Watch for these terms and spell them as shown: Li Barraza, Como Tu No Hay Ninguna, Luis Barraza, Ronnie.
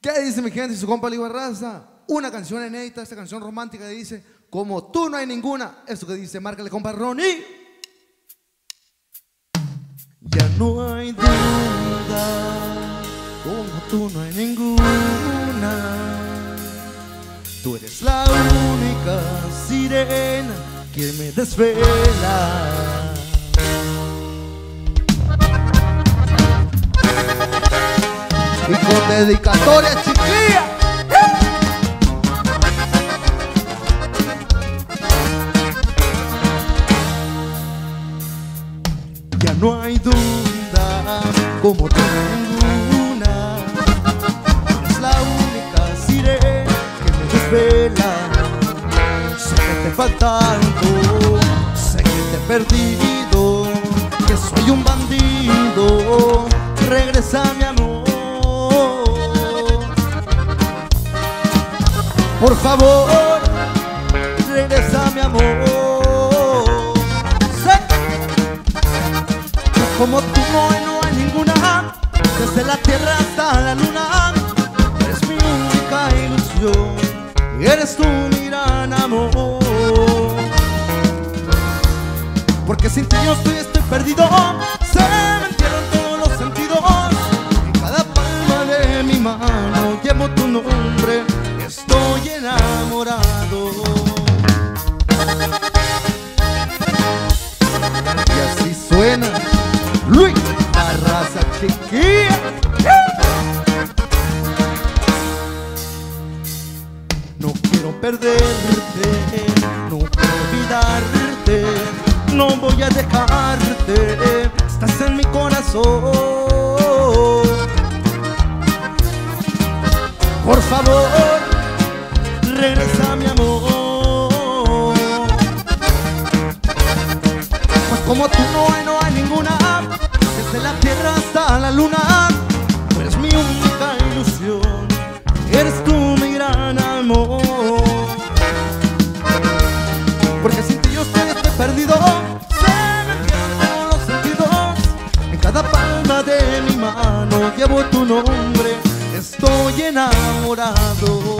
¿Qué dice mi gente? Su compa Li Barraza. Una canción inédita, esta canción romántica que dice Como Tú No Hay Ninguna. Eso que dice, márcale compa Ronnie. Ya no hay duda, como tú no hay ninguna. Tú eres la única sirena que me desvela. Y con dedicatoria chiquilla. Ya no hay duda, como tú ninguna. Es la única sirena que me desvela. Sé que te faltando, sé que te he perdido, que soy un bandido. Regrésame a mí, por favor, regresa mi amor. Sé que como tú no hay ninguna, desde la tierra hasta la luna. Eres mi única ilusión, eres tú mi gran amor. Porque sin ti yo estoy perdido, se me entierran todos los sentidos. En cada palma de mi mano llevo tu nombre, estoy enamorado. Y así suena Luis Barraza, chiquilla. No quiero perderte, no quiero olvidarte, no voy a dejarte, estás en mi corazón. Por favor, regresa mi amor. Pues como tú no hay ninguna, desde la tierra hasta la luna. Tú eres mi única ilusión, eres tú mi gran amor. Porque sin ti yo estoy perdido, se me pierden todos los sentidos. En cada palma de mi mano llevo tu nombre, estoy enamorado.